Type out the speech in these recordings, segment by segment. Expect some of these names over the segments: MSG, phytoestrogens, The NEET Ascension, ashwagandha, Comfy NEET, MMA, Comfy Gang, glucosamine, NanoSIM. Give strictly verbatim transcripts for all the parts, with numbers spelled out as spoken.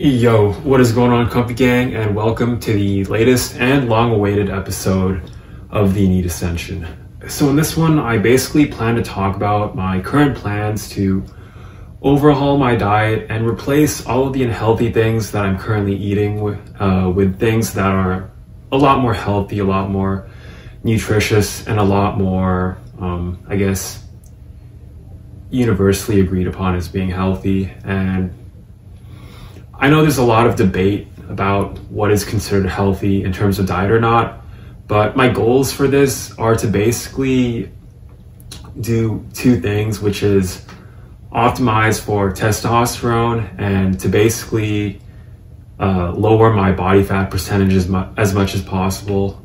Yo, what is going on, Comfy Gang, and welcome to the latest and long-awaited episode of The NEET Ascension. So in this one, I basically plan to talk about my current plans to overhaul my diet and replace all of the unhealthy things that I'm currently eating with, uh, with things that are a lot more healthy, a lot more nutritious, and a lot more, um, I guess, universally agreed upon as being healthy. And I know there's a lot of debate about what is considered healthy in terms of diet or not, but my goals for this are to basically do two things, which is optimize for testosterone and to basically uh, lower my body fat percentage as, mu as much as possible.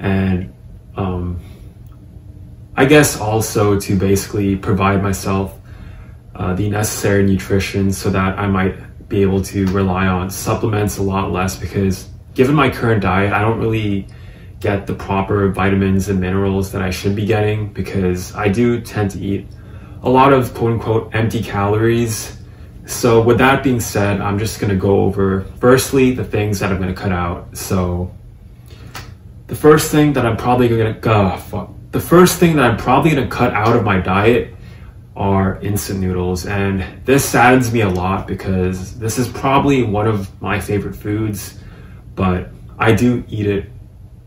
And um, I guess also to basically provide myself uh, the necessary nutrition so that I might be able to rely on supplements a lot less, because given my current diet, I don't really get the proper vitamins and minerals that I should be getting, because I do tend to eat a lot of quote unquote empty calories. So with that being said, I'm just gonna go over firstly the things that I'm gonna cut out. So the first thing that I'm probably gonna oh, fuck. The first thing that I'm probably gonna cut out of my diet are instant noodles, and this saddens me a lot because this is probably one of my favorite foods, but I do eat it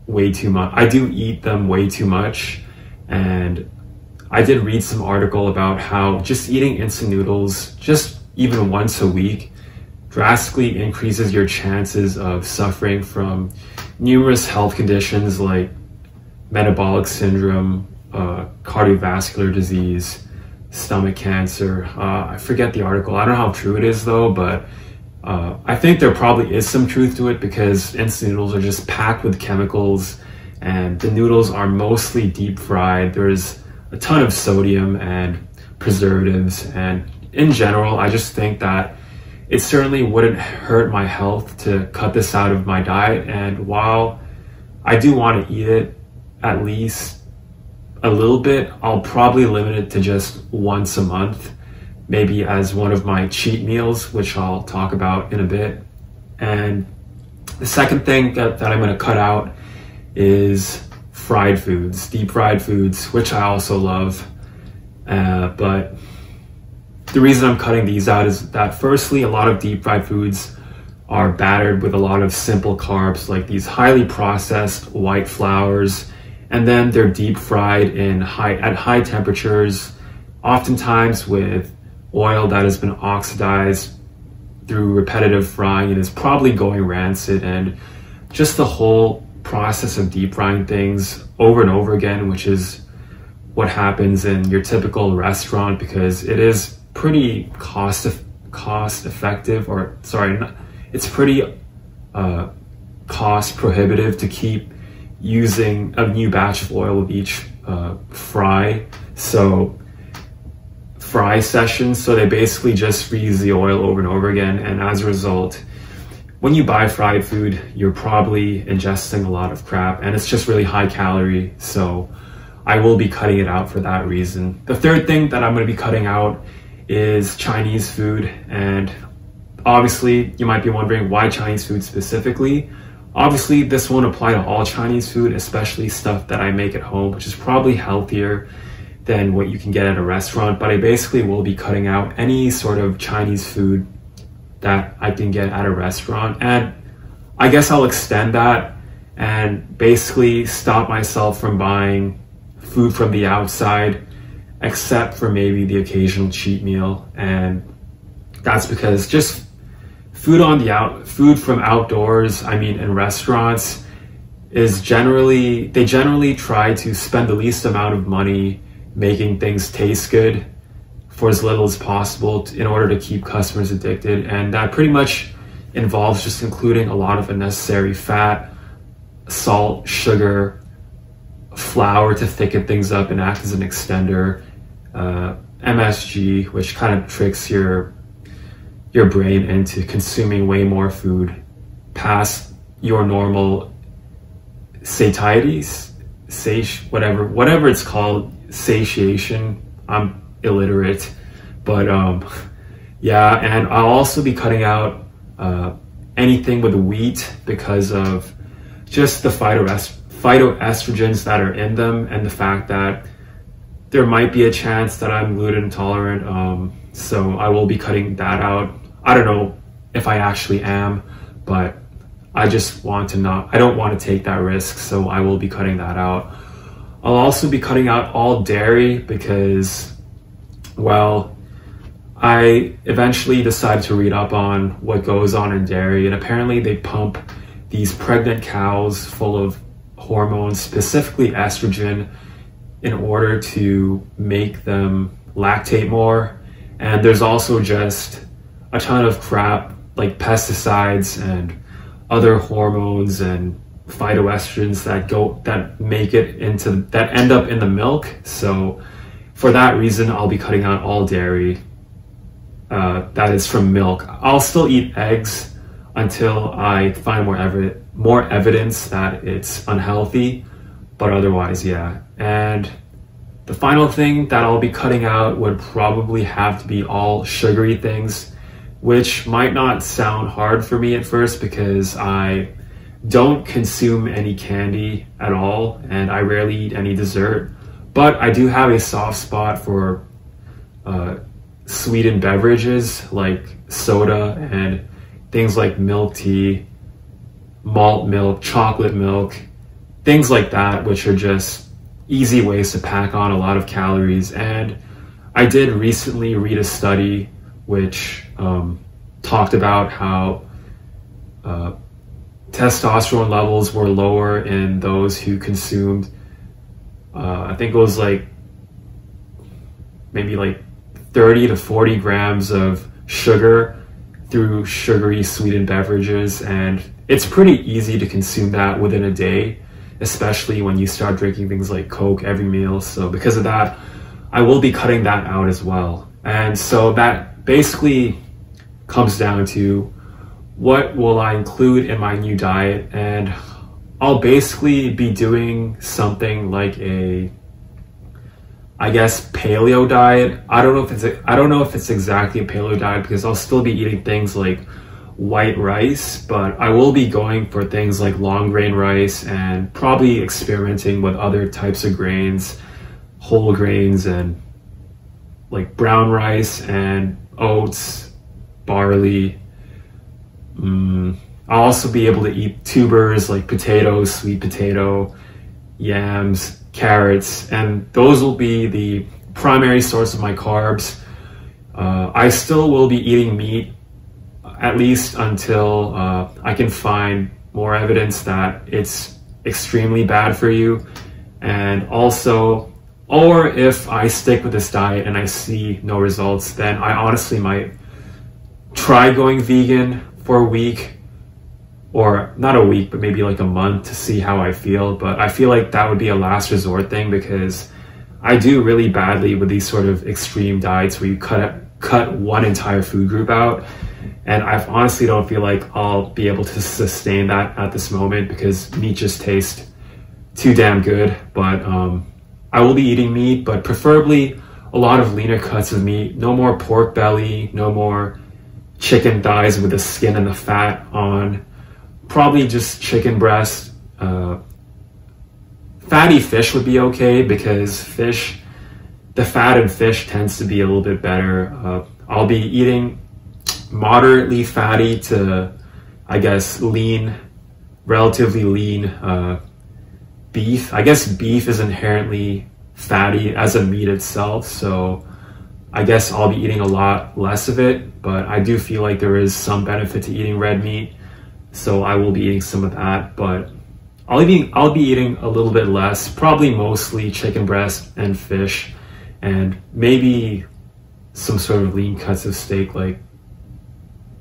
way too much. I do eat them way too much, and I did read some article about how just eating instant noodles just even once a week drastically increases your chances of suffering from numerous health conditions like metabolic syndrome, uh, cardiovascular disease, stomach cancer. Uh, I forget the article. I don't know how true it is though, but uh, I think there probably is some truth to it, because instant noodles are just packed with chemicals and the noodles are mostly deep fried. There's a ton of sodium and preservatives. And in general, I just think that it certainly wouldn't hurt my health to cut this out of my diet. And while I do want to eat it at least a little bit, I'll probably limit it to just once a month, maybe as one of my cheat meals, which I'll talk about in a bit. And the second thing that, that I'm gonna cut out is fried foods, deep fried foods, which I also love. Uh, but the reason I'm cutting these out is that firstly, a lot of deep fried foods are battered with a lot of simple carbs, like these highly processed white flours, and then they're deep fried in high, at high temperatures, oftentimes with oil that has been oxidized through repetitive frying and is probably going rancid. And just the whole process of deep frying things over and over again, which is what happens in your typical restaurant, because it is pretty cost, cost effective, or sorry, it's pretty uh, cost prohibitive to keep using a new batch of oil of each uh, fry, so fry sessions. So they basically just reuse the oil over and over again. And as a result, when you buy fried food, you're probably ingesting a lot of crap, and it's just really high calorie. So I will be cutting it out for that reason. The third thing that I'm gonna be cutting out is Chinese food. And obviously you might be wondering why Chinese food specifically. Obviously, this won't apply to all Chinese food, especially stuff that I make at home, which is probably healthier than what you can get at a restaurant. But I basically will be cutting out any sort of Chinese food that I can get at a restaurant. And I guess I'll extend that and basically stop myself from buying food from the outside, except for maybe the occasional cheat meal. And that's because just Food on the out, food from outdoors, I mean, in restaurants, is generally, they generally try to spend the least amount of money making things taste good for as little as possible in order to keep customers addicted. And that pretty much involves just including a lot of unnecessary fat, salt, sugar, flour to thicken things up and act as an extender, uh, M S G, which kind of tricks your your brain into consuming way more food past your normal satiety, sati whatever, whatever it's called, satiation. I'm illiterate, but um, yeah. And I'll also be cutting out uh, anything with wheat because of just the phytoest phytoestrogens that are in them, and the fact that there might be a chance that I'm gluten intolerant, um, so I will be cutting that out. I don't know if I actually am, but I just want to not, I don't want to take that risk, so I will be cutting that out. I'll also be cutting out all dairy because, well, I eventually decided to read up on what goes on in dairy, and apparently they pump these pregnant cows full of hormones, specifically estrogen, in order to make them lactate more. And there's also just a ton of crap like pesticides and other hormones and phytoestrogens that go that make it into that end up in the milk. So for that reason, I'll be cutting out all dairy uh, that is from milk. I'll still eat eggs until I find more ev more evidence that it's unhealthy, but otherwise, yeah. And the final thing that I'll be cutting out would probably have to be all sugary things, which might not sound hard for me at first because I don't consume any candy at all and I rarely eat any dessert, but I do have a soft spot for uh, sweetened beverages like soda and things like milk tea, malt milk, chocolate milk, things like that, which are just easy ways to pack on a lot of calories. And I did recently read a study which um, talked about how uh, testosterone levels were lower in those who consumed, uh, I think it was like maybe like thirty to forty grams of sugar through sugary sweetened beverages. And it's pretty easy to consume that within a day, especially when you start drinking things like Coke every meal. So because of that, I will be cutting that out as well. And so that basically comes down to what will I include in my new diet, and I'll basically be doing something like a, I guess, paleo diet. I don't know if it's a, I don't know if it's exactly a paleo diet because I'll still be eating things like white rice, but I will be going for things like long grain rice and probably experimenting with other types of grains, whole grains and like brown rice and oats, barley. Mm. I'll also be able to eat tubers like potatoes, sweet potato, yams, carrots, and those will be the primary source of my carbs. Uh, I still will be eating meat at least until uh, I can find more evidence that it's extremely bad for you, and also, or if I stick with this diet and I see no results, then I honestly might try going vegan for a week, or not a week, but maybe like a month to see how I feel. But I feel like that would be a last resort thing because I do really badly with these sort of extreme diets where you cut, cut one entire food group out. And I honestly don't feel like I'll be able to sustain that at this moment because meat just tastes too damn good. But um, I will be eating meat, but preferably a lot of leaner cuts of meat. No more pork belly, no more chicken thighs with the skin and the fat on. Probably just chicken breast. Uh, fatty fish would be okay because fish, the fat in fish tends to be a little bit better. Uh, I'll be eating moderately fatty to, I guess, lean, relatively lean uh, beef. I guess beef is inherently fatty as a meat itself, so I guess I'll be eating a lot less of it, but I do feel like there is some benefit to eating red meat, so I will be eating some of that, but I'll be, I'll be eating a little bit less, probably mostly chicken breast and fish, and maybe some sort of lean cuts of steak like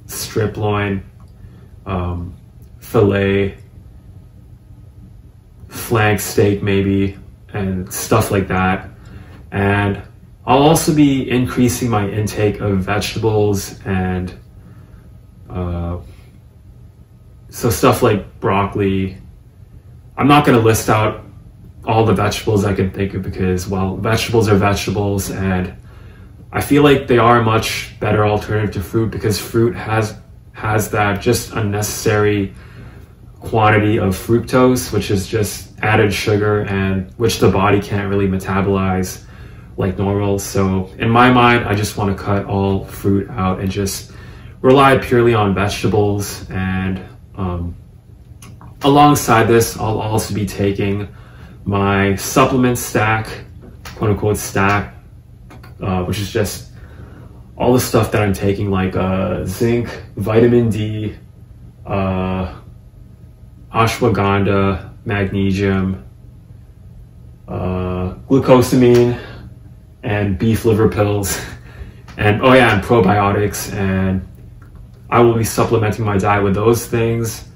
strip loin, um, fillet, flank steak maybe, and stuff like that. And I'll also be increasing my intake of vegetables and uh, so stuff like broccoli. I'm not going to list out all the vegetables I can think of because, well, vegetables are vegetables, and I feel like they are a much better alternative to fruit because fruit has has that just unnecessary quantity of fructose, which is just added sugar and which the body can't really metabolize like normal. So in my mind, I just want to cut all fruit out and just rely purely on vegetables. And um, alongside this, I'll also be taking my supplement stack, quote unquote stack, uh, which is just all the stuff that I'm taking, like uh, zinc, vitamin D, uh, ashwagandha, magnesium, uh, glucosamine, and beef liver pills, and oh yeah, and probiotics. And I will be supplementing my diet with those things,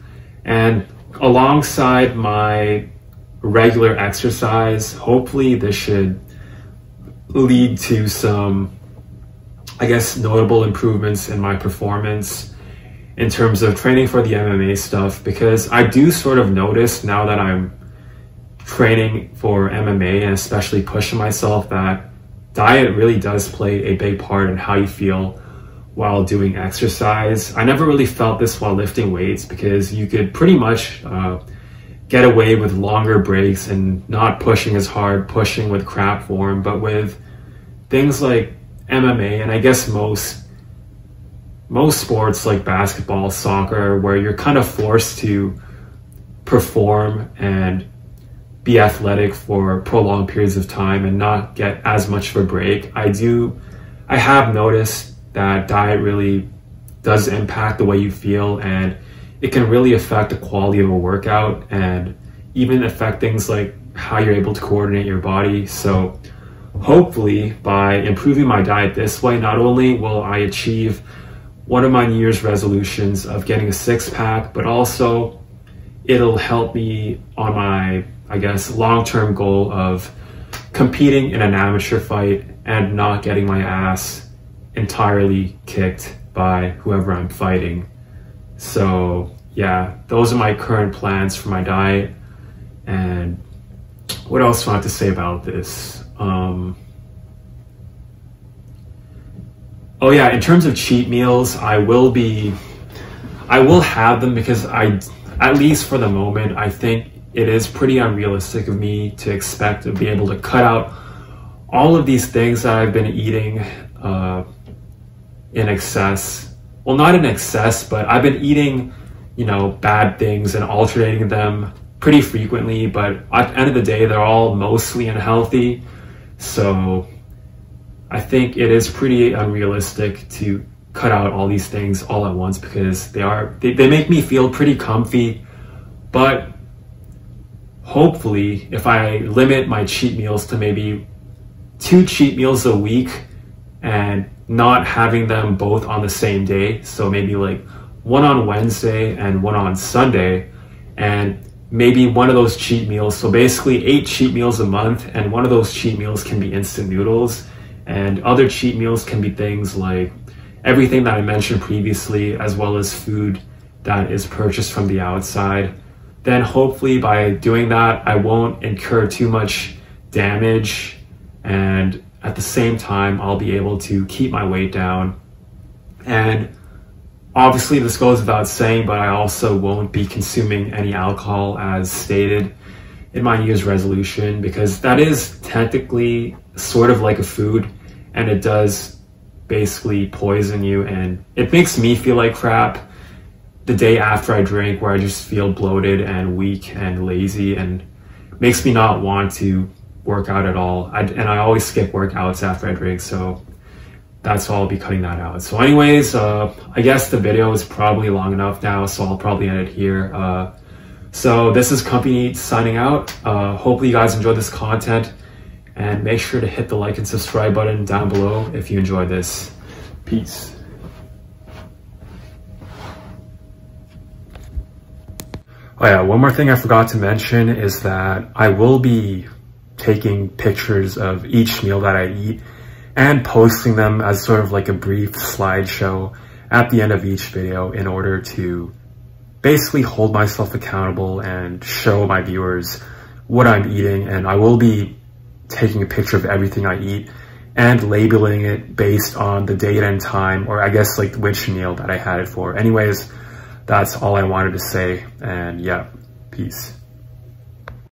and alongside my regular exercise. Hopefully this should lead to some, I guess, notable improvements in my performance in terms of training for the M M A stuff, because I do sort of notice now that I'm training for M M A and especially pushing myself that diet really does play a big part in how you feel while doing exercise. I never really felt this while lifting weights, because you could pretty much uh, get away with longer breaks and not pushing as hard, pushing with crap form. But with things like M M A, and I guess most most sports like basketball, soccer, where you're kind of forced to perform and be athletic for prolonged periods of time and not get as much of a break, I do, I have noticed that diet really does impact the way you feel, and it can really affect the quality of a workout and even affect things like how you're able to coordinate your body. So hopefully by improving my diet this way, not only will I achieve one of my New Year's resolutions of getting a six pack, but also it'll help me on my, I guess, long-term goal of competing in an amateur fight and not getting my ass entirely kicked by whoever I'm fighting. So yeah, those are my current plans for my diet. And what else do I have to say about this? Um, oh yeah, in terms of cheat meals, I will be, I will have them, because I, at least for the moment, I think it is pretty unrealistic of me to expect to be able to cut out all of these things that I've been eating uh, in excess. Well, not in excess, but I've been eating, you know, bad things and alternating them pretty frequently, but at the end of the day, they're all mostly unhealthy. So I think it is pretty unrealistic to cut out all these things all at once, because they are, they, they make me feel pretty comfy. But hopefully, if I limit my cheat meals to maybe two cheat meals a week and not having them both on the same day, so maybe like one on Wednesday and one on Sunday, and maybe one of those cheat meals, so basically eight cheat meals a month, and one of those cheat meals can be instant noodles, and other cheat meals can be things like everything that I mentioned previously, as well as food that is purchased from the outside. Then hopefully by doing that, I won't incur too much damage, and at the same time, I'll be able to keep my weight down. And obviously this goes without saying, but I also won't be consuming any alcohol as stated in my New Year's resolution, because that is technically sort of like a food, and it does basically poison you, and it makes me feel like crap the day after I drink, where I just feel bloated and weak and lazy, and makes me not want to work out at all. I, and I always skip workouts after I drink, so that's all. I'll be cutting that out. So anyways, uh, I guess the video is probably long enough now, so I'll probably end it here. Uh, so this is Comfy NEET signing out. Uh, hopefully you guys enjoyed this content, and make sure to hit the like and subscribe button down below if you enjoyed this. Peace. Oh yeah, one more thing I forgot to mention is that I will be taking pictures of each meal that I eat and posting them as sort of like a brief slideshow at the end of each video, in order to basically hold myself accountable and show my viewers what I'm eating. And I will be taking a picture of everything I eat and labeling it based on the date and time, or I guess like which meal that I had it for. Anyways, that's all I wanted to say, and yeah, peace.